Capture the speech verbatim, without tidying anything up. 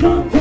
From